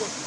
go. Oh,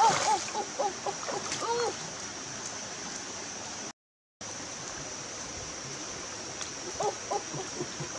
Oh, oh, oh, oh.